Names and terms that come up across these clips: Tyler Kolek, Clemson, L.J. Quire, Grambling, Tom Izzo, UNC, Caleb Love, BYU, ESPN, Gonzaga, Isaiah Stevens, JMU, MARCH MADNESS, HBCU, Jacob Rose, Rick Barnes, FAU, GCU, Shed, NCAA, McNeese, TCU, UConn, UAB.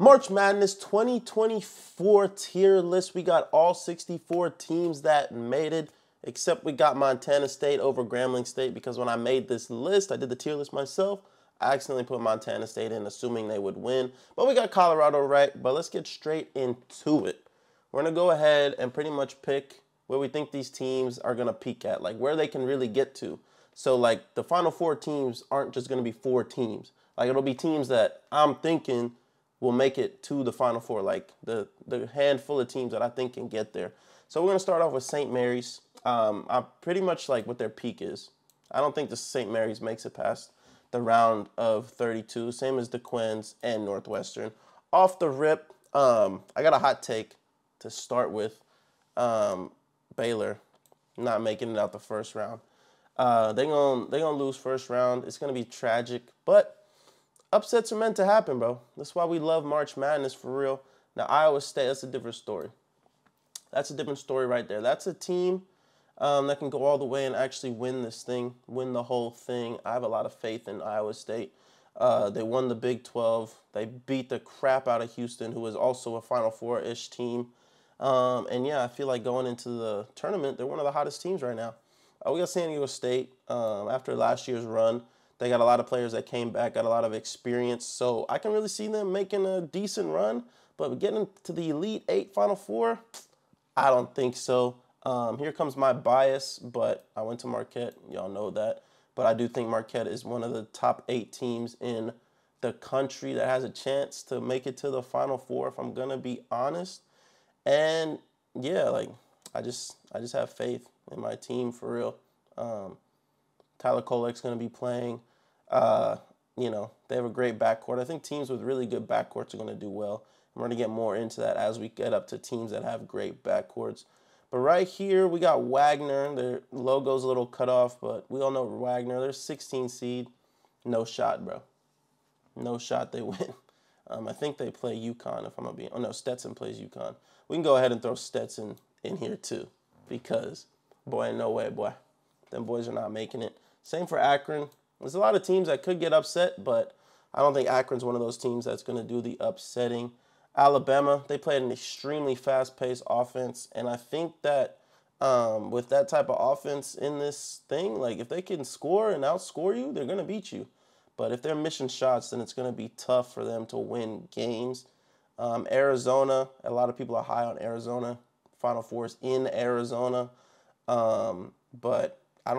March Madness 2024 tier list. We got all 64 teams that made it, except we got Montana State over Grambling State, because when I made this list, I did the tier list myself. I accidentally put Montana State in, assuming they would win. But we got Colorado right, but let's get straight into it. We're going to go ahead and pretty much pick where we think these teams are going to peak at, like where they can really get to. So, like, the Final Four teams aren't just going to be four teams. Like, it'll be teams that I'm thinking will make it to the Final Four, like the handful of teams that I think can get there. So we're going to start off with St. Mary's. I'm pretty much like what their peak is. I don't think the St. Mary's makes it past the round of 32, same as the Quins and Northwestern. Off the rip, I got a hot take to start with. Baylor not making it out the first round. They're gonna lose first round. It's going to be tragic, but upsets are meant to happen, bro. That's why we love March Madness, for real. Now, Iowa State, that's a different story. That's a different story right there. That's a team that can go all the way and actually win this thing, win the whole thing. I have a lot of faith in Iowa State. They won the Big 12. They beat the crap out of Houston, who is also a Final Four-ish team. And, yeah, I feel like going into the tournament, they're one of the hottest teams right now. We got San Diego State after last year's run. They got a lot of players that came back, got a lot of experience. So I can really see them making a decent run. But getting to the Elite Eight, Final Four, I don't think so. Here comes my bias, but I went to Marquette. Y'all know that. But I do think Marquette is one of the top 8 teams in the country that has a chance to make it to the Final Four, if I'm going to be honest. And, yeah, like, I just have faith in my team, for real. Tyler Kolek's going to be playing. You know, they have a great backcourt. I think teams with really good backcourts are going to do well. We're going to get more into that as we get up to teams that have great backcourts. But right here, we got Wagner. Their logo's a little cut off, but we all know Wagner. They're 16 seed. No shot, bro. No shot they win. I think they play UConn, if I'm going to be. Oh, no, Stetson plays UConn. We can go ahead and throw Stetson in here, too, because, boy, no way, boy. Them boys are not making it. Same for Akron. There's a lot of teams that could get upset, but I don't think Akron's one of those teams that's going to do the upsetting. Alabama, they played an extremely fast-paced offense, and I think that with that type of offense in this thing, like, if they can score and outscore you, they're going to beat you. But if they're missing shots, then it's going to be tough for them to win games. Arizona, a lot of people are high on Arizona. Final Four is in Arizona. But I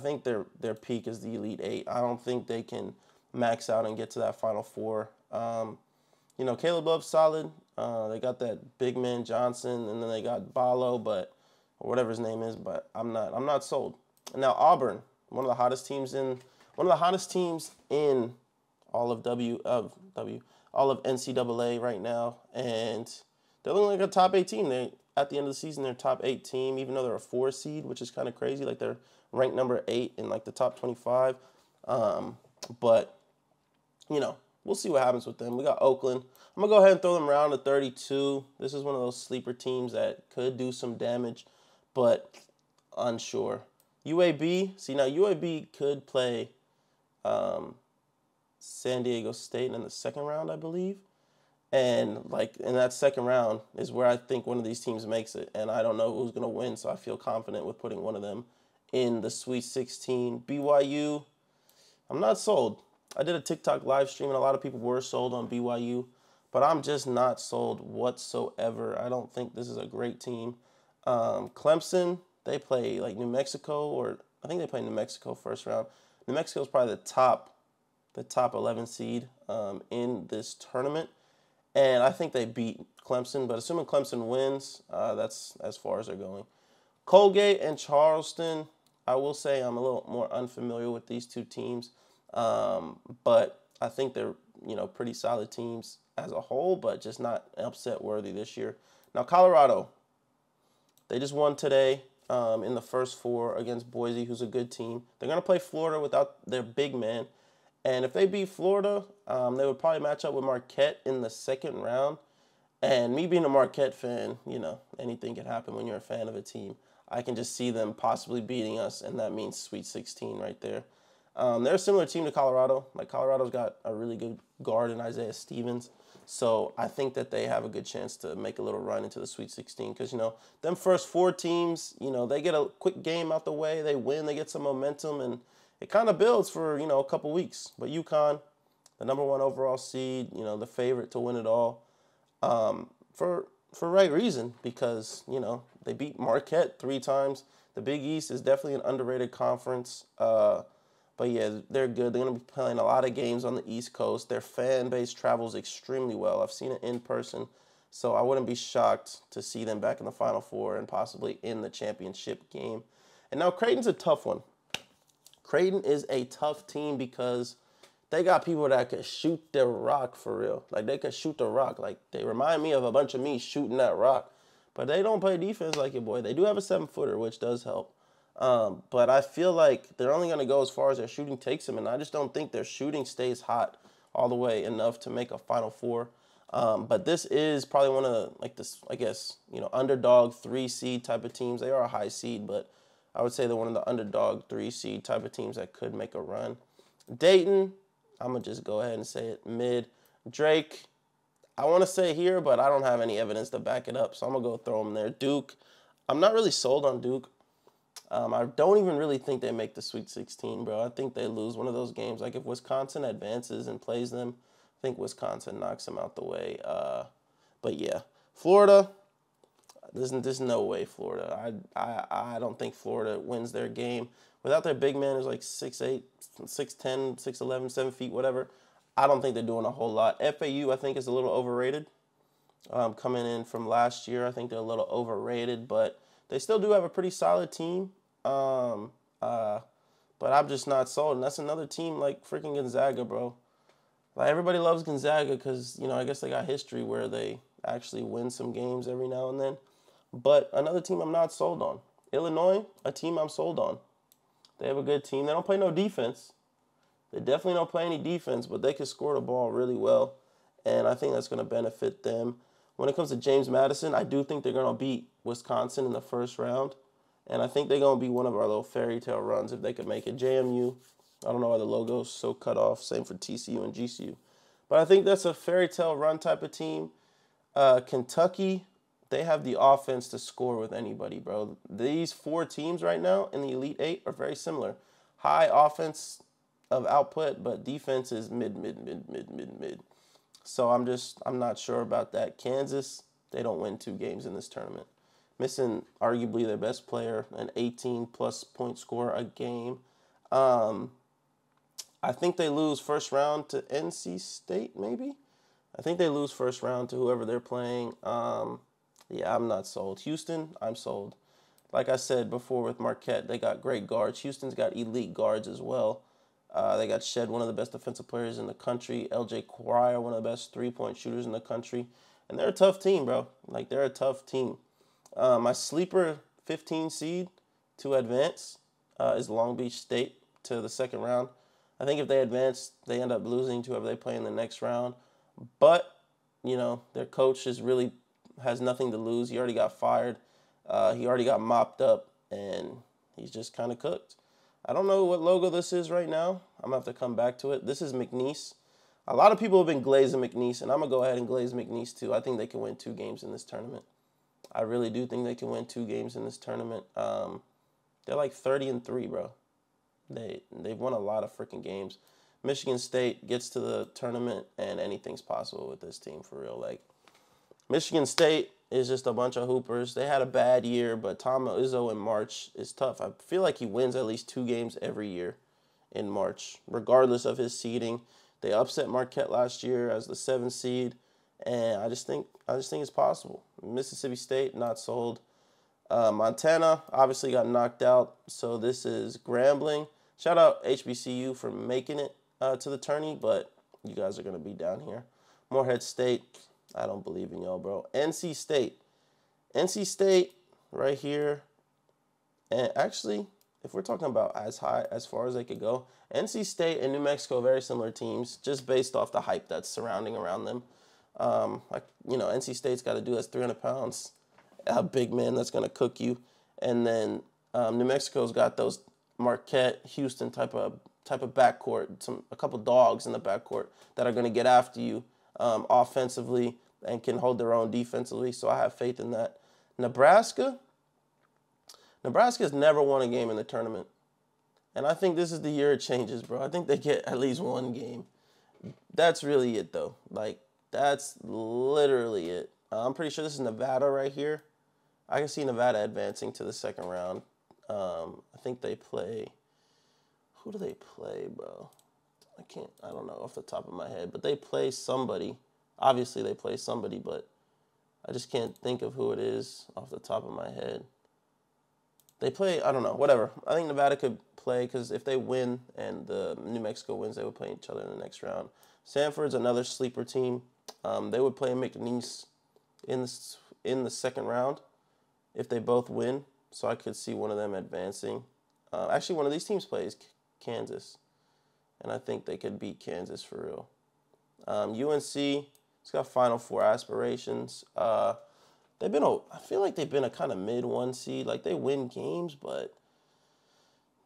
think their peak is the Elite Eight. I don't think they can max out and get to that Final Four. You know, Caleb Love solid. They got that big man Johnson, and then they got Balo, but or whatever his name is. But I'm not sold. Now Auburn, one of the hottest teams in all of NCAA right now, and they're looking like a top 8 team. They at the end of the season, they're top 8 team, even though they're a 4 seed, which is kind of crazy. Like, they're ranked number 8 in, like, the top 25. But, you know, we'll see what happens with them. We got Oakland. I'm going to go ahead and throw them around to 32. This is one of those sleeper teams that could do some damage, but unsure. UAB. See, now UAB could play San Diego State in the second round, I believe. And, like, in that second round is where I think one of these teams makes it. And I don't know who's going to win, so I feel confident with putting one of them in the Sweet 16. BYU, I'm not sold. I did a TikTok live stream, and a lot of people were sold on BYU. But I'm just not sold whatsoever. I don't think this is a great team. Clemson, they play, like, New Mexico, or I think they play New Mexico first round. New Mexico is probably the top 11 seed in this tournament. And I think they beat Clemson, but assuming Clemson wins, that's as far as they're going. Colgate and Charleston, I will say I'm a little more unfamiliar with these two teams, but I think they're, you know, pretty solid teams as a whole, but just not upset worthy this year. Now Colorado, they just won today in the first 4 against Boise, who's a good team. They're going to play Florida without their big man. And if they beat Florida, they would probably match up with Marquette in the second round. And me being a Marquette fan, you know, anything can happen when you're a fan of a team. I can just see them possibly beating us, and that means Sweet 16 right there. They're a similar team to Colorado. Like, Colorado's got a really good guard in Isaiah Stevens. So I think that they have a good chance to make a little run into the Sweet 16 because, you know, them first four teams, you know, they get a quick game out the way. They win. They get some momentum, and it kind of builds for, you know, a couple weeks. But UConn, the #1 overall seed, you know, the favorite to win it all for right reason because, you know, they beat Marquette 3 times. The Big East is definitely an underrated conference. But, yeah, they're good. They're going to be playing a lot of games on the East Coast. Their fan base travels extremely well. I've seen it in person, so I wouldn't be shocked to see them back in the Final Four and possibly in the championship game. And now Creighton's a tough one. Creighton is a tough team because they got people that can shoot their rock for real. Like, they can shoot the rock. Like, they remind me of a bunch of me shooting that rock. But they don't play defense like your boy. They do have a 7-footer, which does help. But I feel like they're only going to go as far as their shooting takes them, and I just don't think their shooting stays hot all the way enough to make a Final Four. But this is probably one of, like, this, I guess, you know, underdog 3-seed type of teams. They are a high seed, but I would say they're one of the underdog 3-seed type of teams that could make a run. Dayton, I'm going to just go ahead and say it, mid. Drake, I want to say here, but I don't have any evidence to back it up, so I'm going to go throw them there. Duke, I'm not really sold on Duke. I don't even really think they make the Sweet 16, bro. I think they lose one of those games. Like, if Wisconsin advances and plays them, I think Wisconsin knocks them out the way. But, yeah. Florida, there's no way Florida. I don't think Florida wins their game. Without their big man, who's like 6'8", 6'10", 6'11", 7 feet, whatever, I don't think they're doing a whole lot. FAU, I think, is a little overrated. Coming in from last year, I think they're a little overrated, but they still do have a pretty solid team, but I'm just not sold. And that's another team like freaking Gonzaga, bro. Like, everybody loves Gonzaga because, you know, I guess they got history where they actually win some games every now and then. But another team I'm not sold on. Illinois, a team I'm sold on. They have a good team. They don't play no defense. They definitely don't play any defense, but they can score the ball really well, and I think that's going to benefit them. When it comes to James Madison, I do think they're going to beat Wisconsin in the first round. And I think they're going to be one of our little fairy tale runs if they could make it. JMU, I don't know why the logo's so cut off. Same for TCU and GCU. But I think that's a fairy tale run type of team. Kentucky, they have the offense to score with anybody, bro. These 4 teams right now in the Elite 8 are very similar. High offense of output, but defense is mid. So I'm not sure about that. Kansas, they don't win 2 games in this tournament. Missing arguably their best player, an 18-plus point scorer a game. I think they lose first round to NC State, maybe? I think they lose first round to whoever they're playing. Yeah, I'm not sold. Houston, I'm sold. Like I said before with Marquette, they got great guards. Houston's got elite guards as well. They got Shed, one of the best defensive players in the country. L.J. Quire, one of the best three-point shooters in the country. And they're a tough team, bro. Like, they're a tough team. My sleeper 15 seed to advance is Long Beach State to the second round. I think if they advance, they end up losing to whoever they play in the next round. But, you know, their coach is really has nothing to lose. He already got fired. He already got mopped up, and he's just kind of cooked. I don't know what logo this is right now. I'm going to have to come back to it. This is McNeese. A lot of people have been glazing McNeese, and I'm going to go ahead and glaze McNeese too. I think they can win 2 games in this tournament. I really do think they can win 2 games in this tournament. They're like 30-3, bro. They've won a lot of freaking games. Michigan State gets to the tournament, and anything's possible with this team for real. Like, Michigan State is just a bunch of hoopers. They had a bad year, but Tom Izzo in March is tough. I feel like he wins at least 2 games every year in March, regardless of his seeding. They upset Marquette last year as the 7th seed, and I just think it's possible. Mississippi State, not sold. Montana obviously got knocked out, so this is Grambling. Shout out HBCU for making it to the tourney, but you guys are going to be down here. Morehead State, I don't believe in y'all, bro. NC State. NC State right here. And actually, if we're talking about as high, as far as they could go, NC State and New Mexico, very similar teams, just based off the hype that's surrounding around them. You know, NC State's got a dude that's 300 pounds, a big man that's going to cook you. And then New Mexico's got those Marquette, Houston type of backcourt, a couple dogs in the backcourt that are going to get after you. offensively and can hold their own defensively. So I have faith in that. Nebraska's never won a game in the tournament. And I think this is the year it changes, bro. I think they get at least one game. That's really it, though. Like, that's literally it. I'm pretty sure this is Nevada right here. I can see Nevada advancing to the second round. I think they play... Who do they play, bro? I don't know off the top of my head. But they play somebody. Obviously, they play somebody, but I just can't think of who it is off the top of my head. They play, I don't know, whatever. I think Nevada could play because if they win and New Mexico wins, they would play each other in the next round. Sanford's another sleeper team. They would play McNeese in the second round if they both win. So I could see one of them advancing. Actually, one of these teams plays Kansas, and I think they could beat Kansas for real. UNC, it's got Final Four aspirations. I feel like they've been a kind of mid-1 seed. Like, they win games, but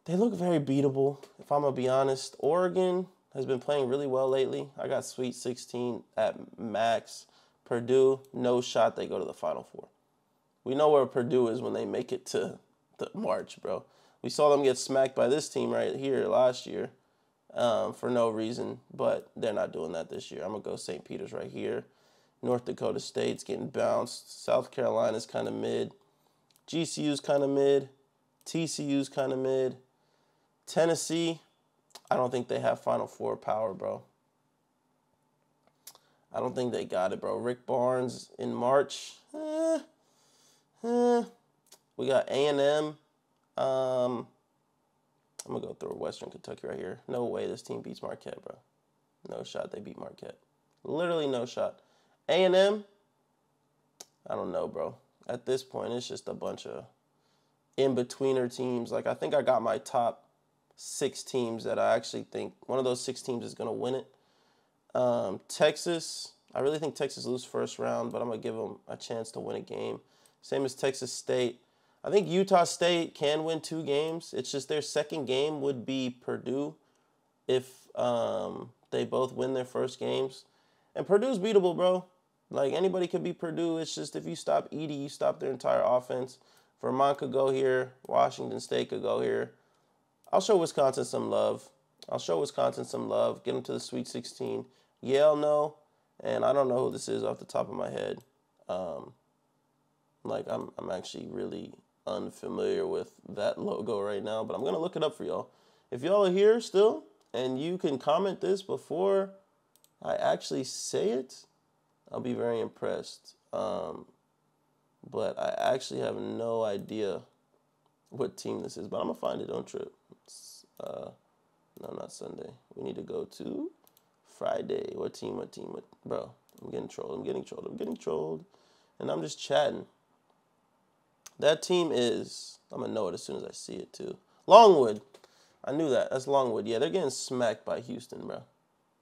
they look very beatable, if I'm going to be honest. Oregon has been playing really well lately. I got Sweet 16 at max. Purdue, no shot they go to the Final Four. We know where Purdue is when they make it to the March, bro. We saw them get smacked by this team right here last year for no reason, but they're not doing that this year. I'm going to go St. Peter's right here. North Dakota State's getting bounced. South Carolina's kind of mid. GCU's kind of mid. TCU's kind of mid. Tennessee, I don't think they have Final Four power, bro. I don't think they got it, bro. Rick Barnes in March. We got A&M. I'm going to go through Western Kentucky right here. No way this team beats Marquette, bro. No shot they beat Marquette. Literally no shot. A&M, I don't know, bro. At this point, it's just a bunch of in-betweener teams. Like, I think I got my top 6 teams that I actually think one of those 6 teams is going to win it. Texas, I really think Texas lose first round, but I'm going to give them a chance to win a game. Same as Texas State. I think Utah State can win 2 games. It's just their second game would be Purdue if they both win their first games. And Purdue's beatable, bro. Like, anybody could be Purdue. It's just if you stop Edie, you stop their entire offense. Vermont could go here. Washington State could go here. I'll show Wisconsin some love. Get them to the Sweet 16. Yale, no. And I don't know who this is off the top of my head. I'm actually really unfamiliar with that logo right now. But I'm going to look it up for y'all. If y'all are here still, and you can comment this before I actually say it, I'll be very impressed. But I actually have no idea what team this is. But I'm going to find it on trip. No, not Sunday. We need to go to Friday. What team? Bro, I'm getting trolled. And I'm just chatting. That team is, I'm going to know it as soon as I see it, too. Longwood. I knew that. That's Longwood. Yeah, they're getting smacked by Houston, bro.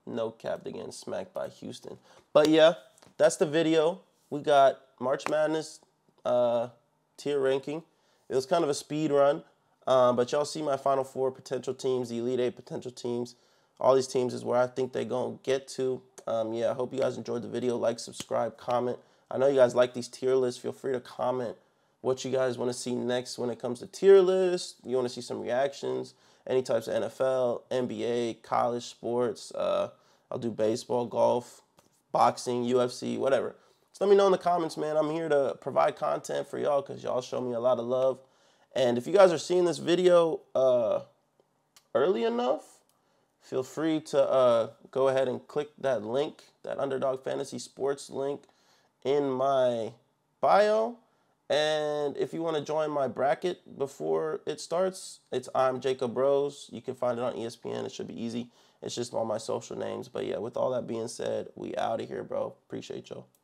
No cap, they're getting smacked by Houston. But yeah, that's the video. We got March Madness tier ranking. It was kind of a speed run, but y'all see my Final Four potential teams, the Elite 8 potential teams. All these teams is where I think they're going to get to. Yeah, I hope you guys enjoyed the video. Like, subscribe, comment. I know you guys like these tier lists. Feel free to comment what you guys want to see next when it comes to tier lists. You want to see some reactions. Any types of NFL, NBA, college sports. I'll do baseball, golf, boxing, UFC, whatever. Just let me know in the comments, man. I'm here to provide content for y'all because y'all show me a lot of love. And if you guys are seeing this video early enough, feel free to go ahead and click that link, that Underdog Fantasy Sports link in my bio. And if you want to join my bracket before it starts, I'm Jacob Rose. You can find it on ESPN. It should be easy. It's just all my social names. But yeah, with all that being said, we out of here, bro. Appreciate y'all.